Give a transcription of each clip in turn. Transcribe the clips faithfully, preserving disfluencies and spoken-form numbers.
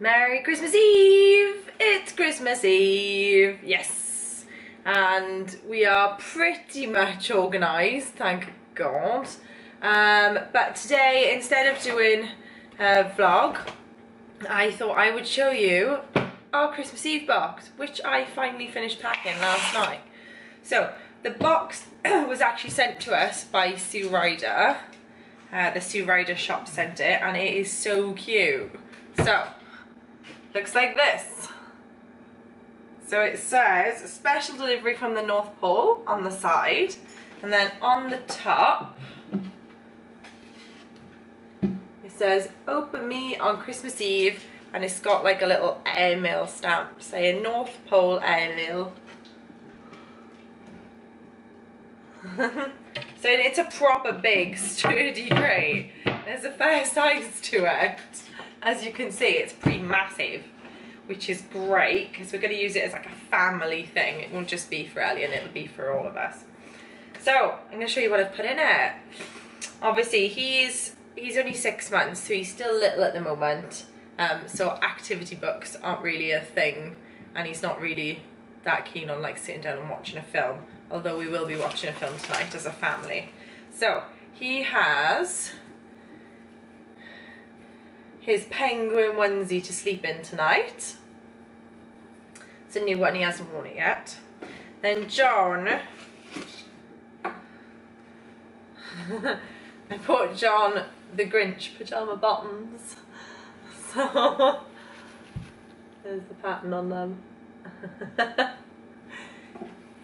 Merry Christmas Eve! It's Christmas Eve! Yes! And we are pretty much organised, thank God. Um, but today, instead of doing a vlog, I thought I would show you our Christmas Eve box, which I finally finished packing last night. So, the box was actually sent to us by Sue Ryder. Uh, the Sue Ryder shop sent it, and it is so cute. So, looks like this. So it says, special delivery from the North Pole on the side, and then on the top, it says, open me on Christmas Eve, and it's got like a little airmail stamp saying North Pole airmail. So it's a proper big sturdy crate. There's a fair size to it. As you can see, it's pretty massive, which is great because we're going to use it as like a family thing. It won't just be for Elian, it'll be for all of us. So I'm going to show you what I've put in it. Obviously, he's he's only six months, so he's still little at the moment. Um, so activity books aren't really a thing, and he's not really that keen on like sitting down and watching a film. Although we will be watching a film tonight as a family. So he has his penguin onesie to sleep in tonight. It's a new one, he hasn't worn it yet. Then John. I bought John the Grinch pyjama bottoms. So, there's the pattern on them.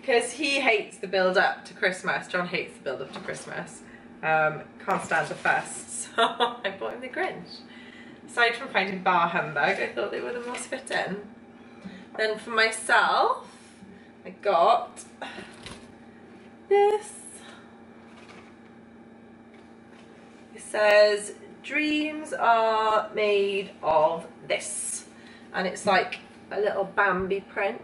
Because he hates the build up to Christmas. John hates the build up to Christmas. Um, can't stand the fuss. So, I bought him the Grinch. Aside from finding Bar Humbug, I thought they were the most fitting. Then for myself, I got this. It says, dreams are made of this. And it's like a little Bambi print.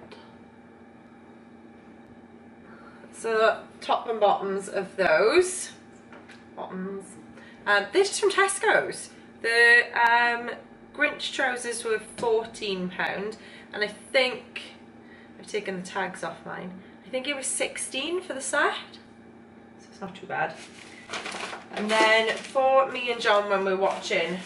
So top and bottoms of those. Bottoms. Um, they're just from Tesco's. The um, Grinch trousers were fourteen pounds, and I think, I've taken the tags off mine, I think it was sixteen for the set, so it's not too bad. And then for me and John when we're watching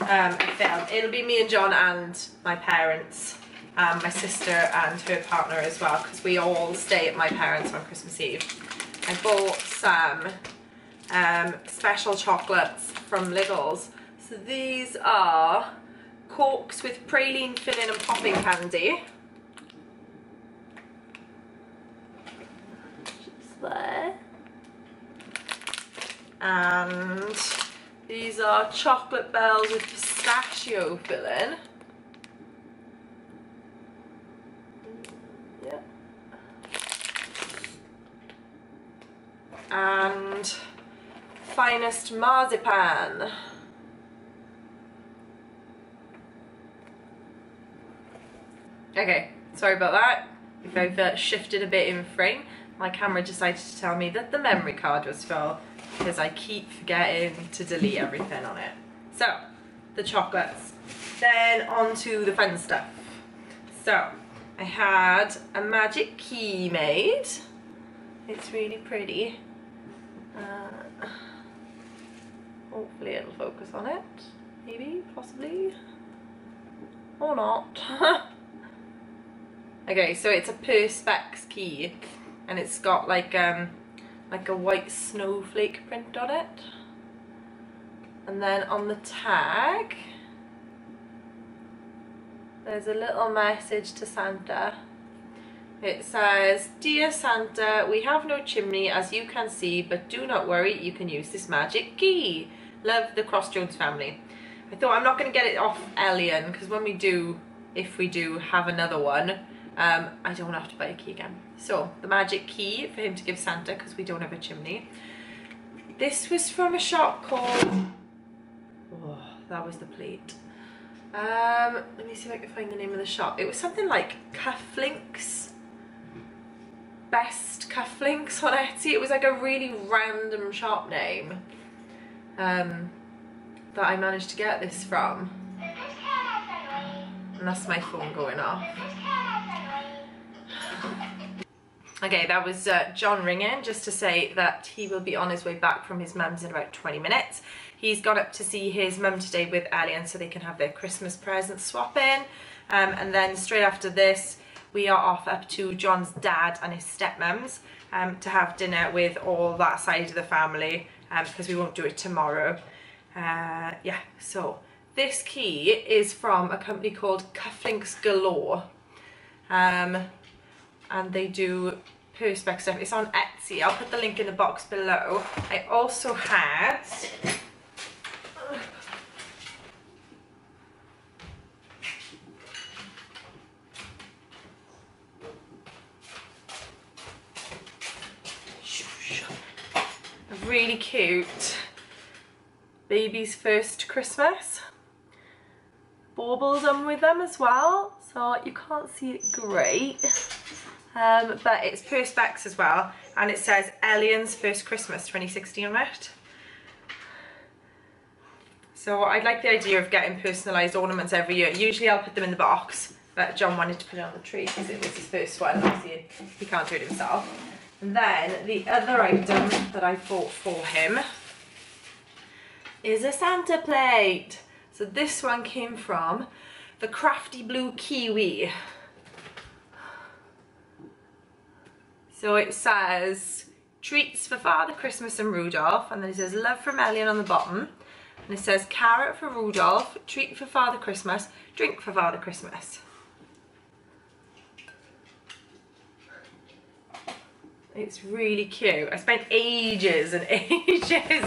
um, a film, it'll be me and John and my parents, and my sister and her partner as well, because we all stay at my parents' on Christmas Eve. I bought some um, special chocolates from Lidl's. So these are corks with praline filling and popping candy. Just there. And these are chocolate bells with pistachio filling. Yeah. And finest marzipan. Okay, sorry about that. If I've uh, shifted a bit in frame, my camera decided to tell me that the memory card was full because I keep forgetting to delete everything on it. So, the chocolates. Then on to the fun stuff. So, I had a magic key made. It's really pretty. Uh, hopefully it'll focus on it. Maybe, possibly. Or not. Okay, so it's a Perspex key, and it's got like um like a white snowflake print on it. And then on the tag there's a little message to Santa. It says, dear Santa, we have no chimney as you can see, but do not worry, you can use this magic key. Love, the Cross Jones family. I thought I'm not going to get it off Elian, because when we do, if we do have another one, um, I don't have to buy a key again. So, the magic key for him to give Santa, because we don't have a chimney. This was from a shop called... Oh, that was the plate. Um, let me see if I can find the name of the shop. It was something like Cufflinks. Best Cufflinks on Etsy. It was like a really random shop name um, that I managed to get this from. And that's my phone going off. Okay, that was uh, John ringing just to say that he will be on his way back from his mum's in about twenty minutes. He's gone up to see his mum today with Elian so they can have their Christmas presents swap in. Um, and then straight after this, we are off up to John's dad and his stepmum's um, to have dinner with all that side of the family um, because we won't do it tomorrow. Uh, yeah, so this key is from a company called Cufflinks Galore. Um, and they do Perspex stuff. It's on Etsy. I'll put the link in the box below. I also had... a really cute baby's first Christmas bauble done with them as well. So you can't see it great. Um, but it's Perspex as well, and it says Elian's First Christmas twenty sixteen on it. So I like the idea of getting personalised ornaments every year. Usually I'll put them in the box, but John wanted to put it on the tree because it was his first one. Obviously he can't do it himself. And then the other item that I bought for him is a Santa plate. So this one came from the Crafty Blue Kiwi. So it says, treats for Father Christmas and Rudolph, and then it says, love from Elian on the bottom. And it says, carrot for Rudolph, treat for Father Christmas, drink for Father Christmas. It's really cute. I spent ages and ages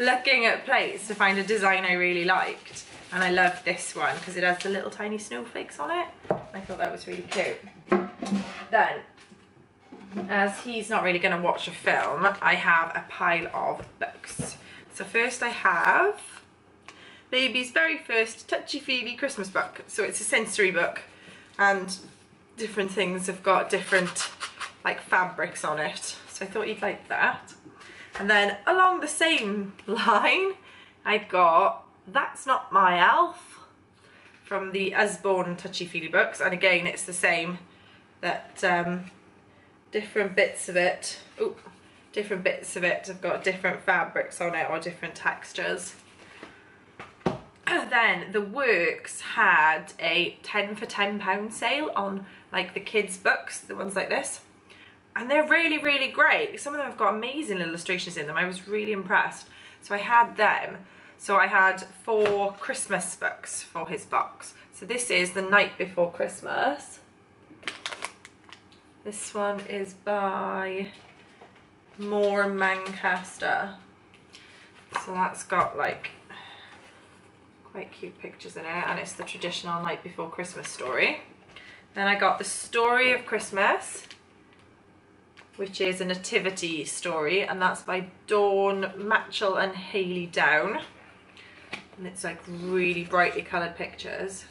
looking at plates to find a design I really liked. And I love this one because it has the little tiny snowflakes on it. I thought that was really cute. Then, as he's not really going to watch a film, I have a pile of books. So first I have baby's very first touchy-feely Christmas book. So it's a sensory book and different things have got different like fabrics on it. So I thought he'd like that. And then along the same line, I got That's Not My Elf from the Usborne touchy-feely books. And again, it's the same that... Um, Different bits of it, ooh, different bits of it have got different fabrics on it or different textures. Then the Works had a ten for ten pound sale on like the kids' books, the ones like this. And they're really, really great. Some of them have got amazing illustrations in them. I was really impressed. So I had them. So I had four Christmas books for his box. So this is The Night Before Christmas. This one is by Moore and Manchester. So that's got like quite cute pictures in it, and it's the traditional Night Before Christmas story. Then I got The Story of Christmas, which is a nativity story, and that's by Dawn Matchel and Hayley Down. And it's like really brightly coloured pictures.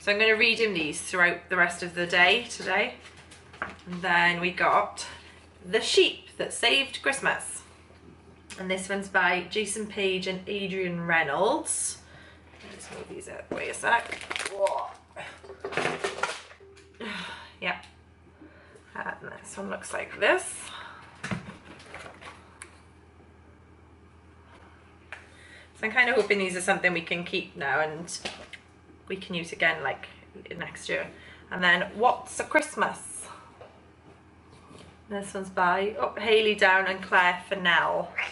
So I'm going to read him these throughout the rest of the day today. And then we got The Sheep That Saved Christmas, and this one's by Jason Page and Adrian Reynolds. Let's move these out. Wait a sec. Whoa. Yeah. And this one looks like this. So I'm kind of hoping these are something we can keep now and we can use again like next year. And then What's a Christmas? This one's by oh, Hayley Down and Claire Fennell. I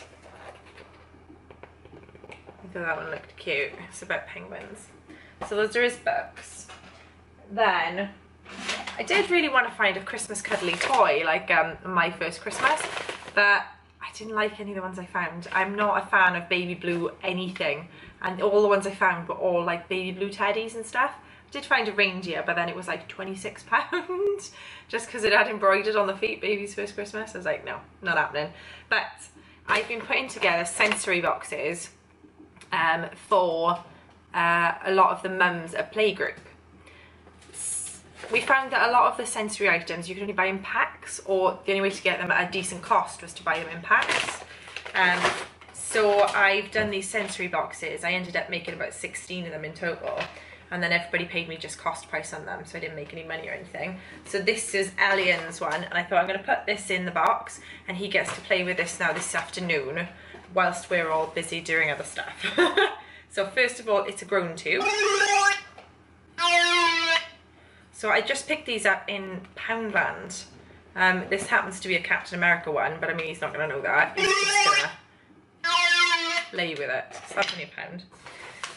thought that one looked cute. It's about penguins. So those are his books. Then, I did really want to find a Christmas cuddly toy, like um, My First Christmas, but I didn't like any of the ones I found. I'm not a fan of baby blue anything, and all the ones I found were all like baby blue teddies and stuff. Did find a reindeer, but then it was like twenty-six pounds just because it had embroidered on the feet baby's first Christmas. I was like, no, not happening. But I've been putting together sensory boxes um for uh, a lot of the mums at playgroup. We found that a lot of the sensory items you could only buy in packs, or the only way to get them at a decent cost was to buy them in packs. Um so I've done these sensory boxes. I ended up making about sixteen of them in total. and then everybody paid me just cost price on them, so I didn't make any money or anything. So this is Elian's one, and I thought I'm going to put this in the box, and he gets to play with this now this afternoon whilst we're all busy doing other stuff. So first of all, it's a grown tube. So I just picked these up in Poundland. Um, this happens to be a Captain America one, but I mean, he's not going to know that. He's just going to play with it. So that's only a pound.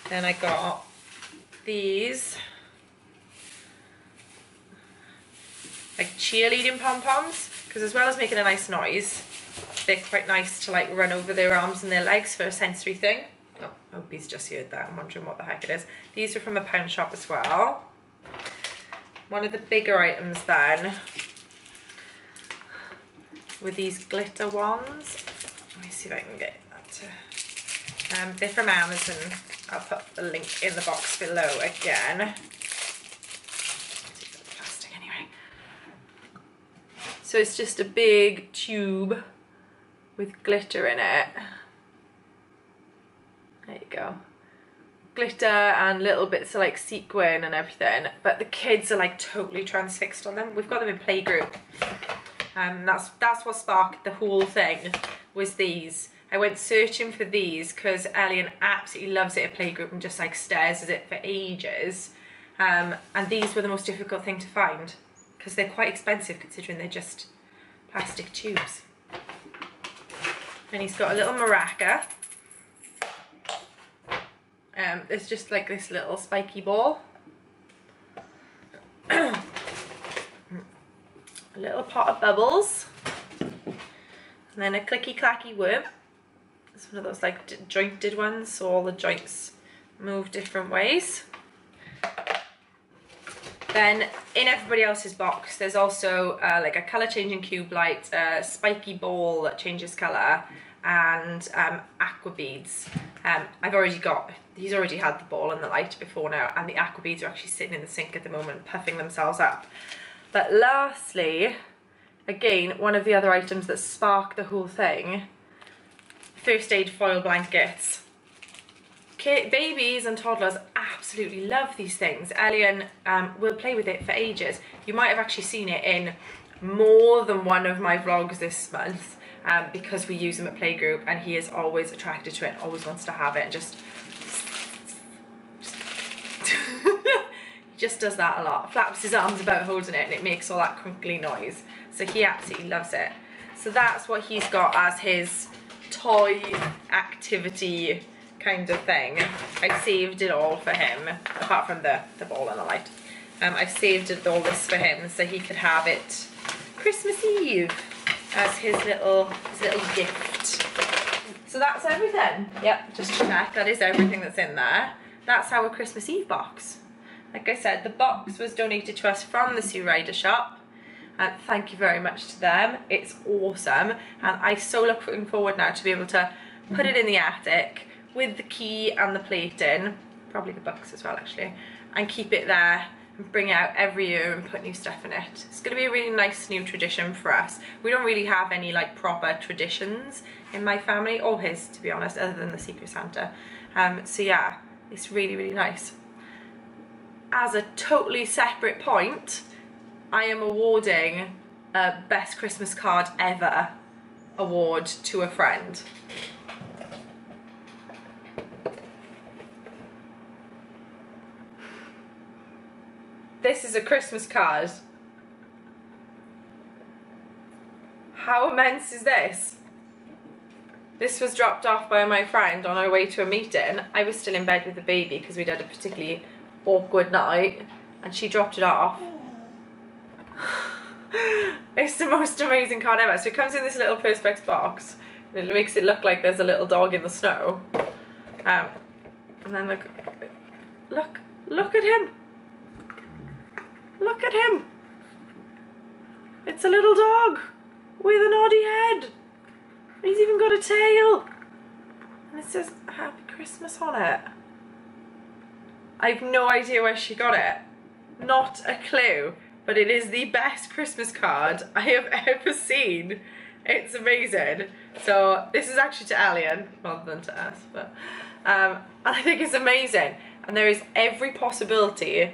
Then I got these, like cheerleading pom-poms, because as well as making a nice noise, they're quite nice to like run over their arms and their legs for a sensory thing. Oh, I hope he's just heard that. I'm wondering what the heck it is. These are from a pound shop as well. One of the bigger items then were these glitter wands. Let me see if I can get that to... Um, they're from Amazon. I'll put the link in the box below again. Plastic anyway. So it's just a big tube with glitter in it. There you go. Glitter and little bits of like sequin and everything, but the kids are like totally transfixed on them. We've got them in playgroup, and um, that's that's what sparked the whole thing, was these. I went searching for these because Elian absolutely loves it at playgroup and just like stares at it for ages, um, and these were the most difficult thing to find because they're quite expensive considering they're just plastic tubes. And he's got a little maraca. Um, it's just like this little spiky ball. A little pot of bubbles. And then a clicky clacky worm. It's one of those like jointed ones, so all the joints move different ways. Then in everybody else's box there's also uh, like a colour changing cube light, a spiky ball that changes colour, and um, aqua beads. Um, I've already got, he's already had the ball and the light before now, and the aqua beads are actually sitting in the sink at the moment, puffing themselves up. But lastly, again, one of the other items that sparked the whole thing, first aid foil blankets. Kid, babies and toddlers absolutely love these things. Elian um, will play with it for ages. You might have actually seen it in more than one of my vlogs this month. Um, because we use them at playgroup, and he is always attracted to it and always wants to have it, and just, just he just does that a lot, flaps his arms about holding it and it makes all that crinkly noise, so he absolutely loves it. So that's what he's got as his toy activity kind of thing. I saved it all for him, apart from the, the ball and the light. um, I saved it, all this for him, so he could have it Christmas Eve as his little, his little gift. So that's everything. Yep, just to check, that is everything that's in there. That's our Christmas Eve box. Like I said, the box was donated to us from the Sue Ryder shop, and thank you very much to them. It's awesome, and I so look forward now to be able to put it in the attic with the key and the plate in, probably the books as well actually, and keep it there. Bring it out every year and put new stuff in it. It's going to be a really nice new tradition for us. We don't really have any like proper traditions in my family, or his to be honest, other than the Secret Santa. Um, so yeah, it's really really nice. As a totally separate point, I am awarding a Best Christmas Card Ever award to a friend. This is a Christmas card. How immense is this? This was dropped off by my friend on our way to a meeting. I was still in bed with the baby because we'd had a particularly awkward night, and she dropped it off. It's the most amazing card ever. So it comes in this little Perspex box. It makes it look like there's a little dog in the snow. Um, and then look, look, look at him. Look at him! It's a little dog with a naughty head. He's even got a tail. And it says Happy Christmas on it. I've no idea where she got it. Not a clue. But it is the best Christmas card I have ever seen. It's amazing. So this is actually to Elian rather than to us, but um, I think it's amazing. and there is every possibility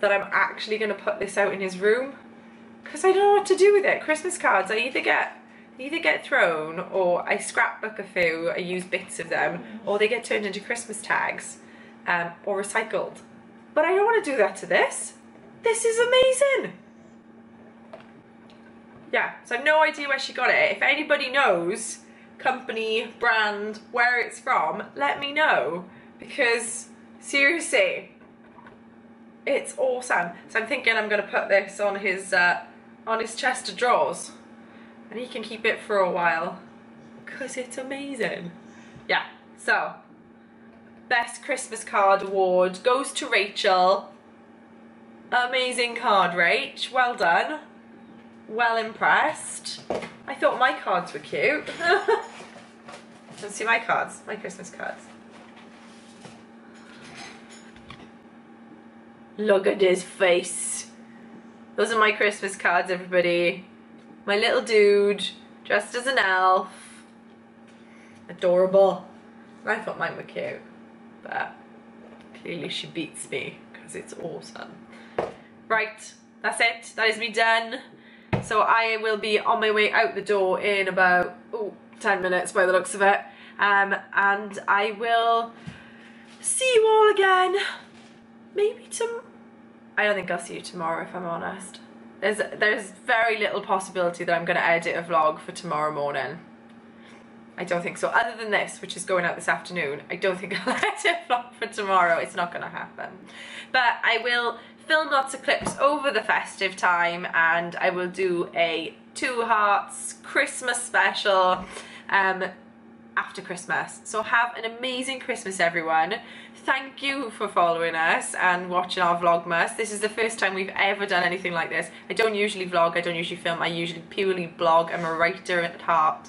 that I'm actually going to put this out in his room, because I don't know what to do with it. Christmas cards, I either get they either get thrown, or I scrapbook a few, I use bits of them, or they get turned into Christmas tags um, or recycled. But I don't want to do that to this. This is amazing. Yeah, so I have no idea where she got it. If anybody knows, company, brand, where it's from, let me know, because seriously, it's awesome. So I'm thinking I'm going to put this on his uh, on his chest of drawers, and he can keep it for a while, because it's amazing. Yeah, so best Christmas card award goes to Rachel. Amazing card, Rach. Well done. Well impressed. I thought my cards were cute. Let's see my cards, my Christmas cards. Look at his face. Those are my Christmas cards, everybody. My little dude, dressed as an elf. Adorable. I thought mine were cute, but clearly she beats me, because it's awesome. Right, that's it. That is me done. So I will be on my way out the door in about ooh, ten minutes by the looks of it. Um, and I will see you all again. Maybe tomorrow. I don't think I'll see you tomorrow, if I'm honest. There's, there's very little possibility that I'm going to edit a vlog for tomorrow morning. I don't think so. Other than this, which is going out this afternoon, I don't think I'll edit a vlog for tomorrow. It's not going to happen. But I will film lots of clips over the festive time, and I will do a Two Hearts Christmas special um, after Christmas. So have an amazing Christmas, everyone. Thank you for following us and watching our Vlogmas. This is the first time we've ever done anything like this. I don't usually vlog, I don't usually film, I usually purely blog. I'm a writer at heart.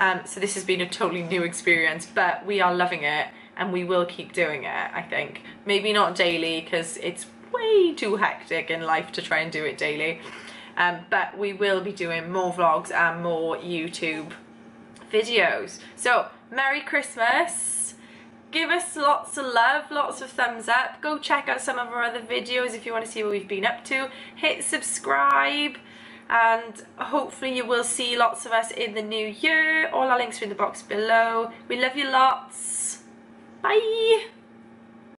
Um, so this has been a totally new experience, but we are loving it, and we will keep doing it, I think. Maybe not daily, because it's way too hectic in life to try and do it daily, um, but we will be doing more vlogs and more YouTube videos. So Merry Christmas, give us lots of love, lots of thumbs up, go check out some of our other videos if you want to see what we've been up to, hit subscribe, and hopefully you will see lots of us in the new year. All our links are in the box below. We love you lots, bye.